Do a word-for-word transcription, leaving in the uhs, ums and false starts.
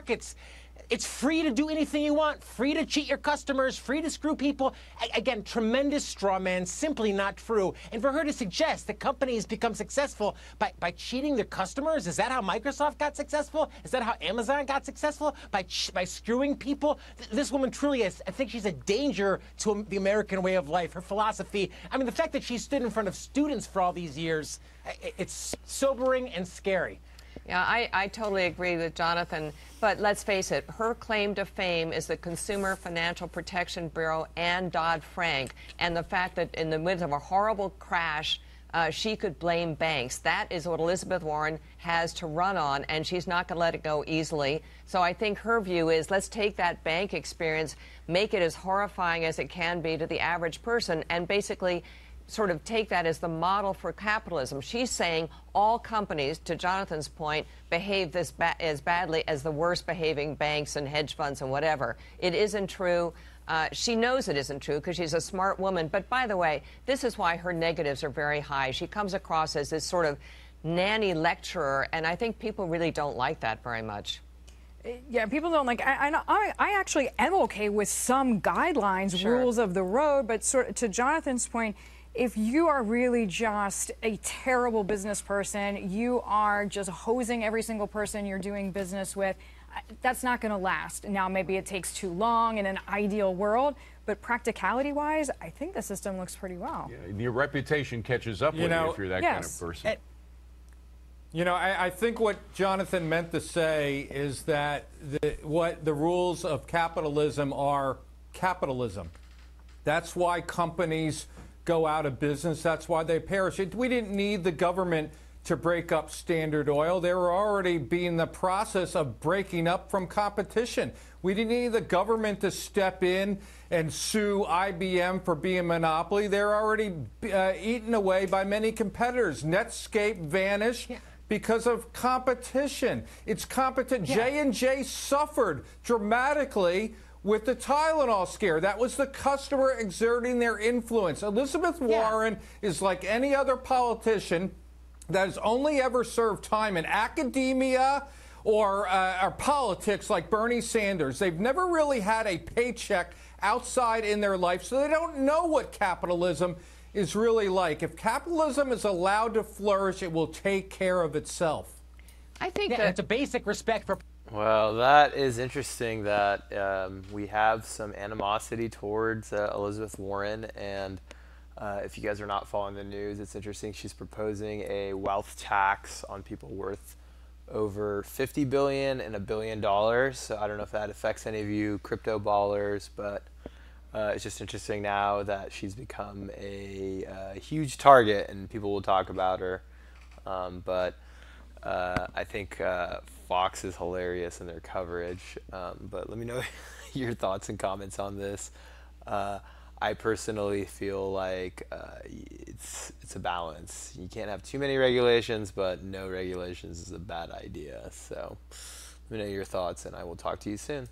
markets. It's free to do anything you want, free to cheat your customers, free to screw people. A- again, tremendous straw man, simply not true. And for her to suggest that companies become successful by, by cheating their customers, is that how Microsoft got successful? Is that how Amazon got successful? By, ch- by screwing people? Th- this woman truly is, I think she's a danger to the American way of life, her philosophy. I mean, the fact that she stood in front of students for all these years, it's sobering and scary. Yeah, I, I totally agree with Jonathan, but let's face it, her claim to fame is the Consumer Financial Protection Bureau and Dodd-Frank, and the fact that in the midst of a horrible crash, uh, she could blame banks. That is what Elizabeth Warren has to run on, and she's not going to let it go easily. So I think her view is, let's take that bank experience, make it as horrifying as it can be to the average person, and basically sort of take that as the model for capitalism. She's saying all companies, to Jonathan's point, behave this ba- as badly as the worst behaving banks and hedge funds and whatever. It isn't true. Uh, she knows it isn't true because she's a smart woman. But by the way, this is why her negatives are very high. She comes across as this sort of nanny lecturer, and I think people really don't like that very much. Yeah, people don't like. I, I, I actually am okay with some guidelines, sure. rules of the road, but sort of, to Jonathan's point, if you are really just a terrible business person, you are just hosing every single person you're doing business with, that's not going to last. Now, maybe it takes too long in an ideal world, but practicality-wise, I think the system looks pretty well. Yeah, your reputation catches up you with know, you if you're that yes. kind of person. It, you know, I, I think what Jonathan meant to say is that the, what the rules of capitalism are capitalism. That's why companies go out of business. That's why they perish. We didn't need the government to break up Standard Oil. They were already being in the process of breaking up from competition. We didn't need the government to step in and sue I B M for being a monopoly. They're already uh, eaten away by many competitors. Netscape vanished. Yeah. Because of competition. It's competent. Yeah. J and J suffered dramatically with the Tylenol scare. That was the customer exerting their influence. Elizabeth Warren yeah. is like any other politician that has only ever served time in academia or, uh, or politics, like Bernie Sanders. They've never really had a paycheck outside in their life, so they don't know what capitalism is really like. If capitalism is allowed to flourish, it will take care of itself. I think yeah, that- it's a basic respect for... Well, that is interesting that um, we have some animosity towards uh, Elizabeth Warren, and uh, if you guys are not following the news, it's interesting. She's proposing a wealth tax on people worth over fifty billion dollars and a billion dollars. So I don't know if that affects any of you crypto ballers, but uh, it's just interesting now that she's become a, a huge target, and people will talk about her. Um, but uh, I think... Uh, Fox is hilarious in their coverage, um, but let me know your thoughts and comments on this. Uh, I personally feel like uh, it's it's a balance. You can't have too many regulations, but no regulations is a bad idea. So let me know your thoughts, and I will talk to you soon.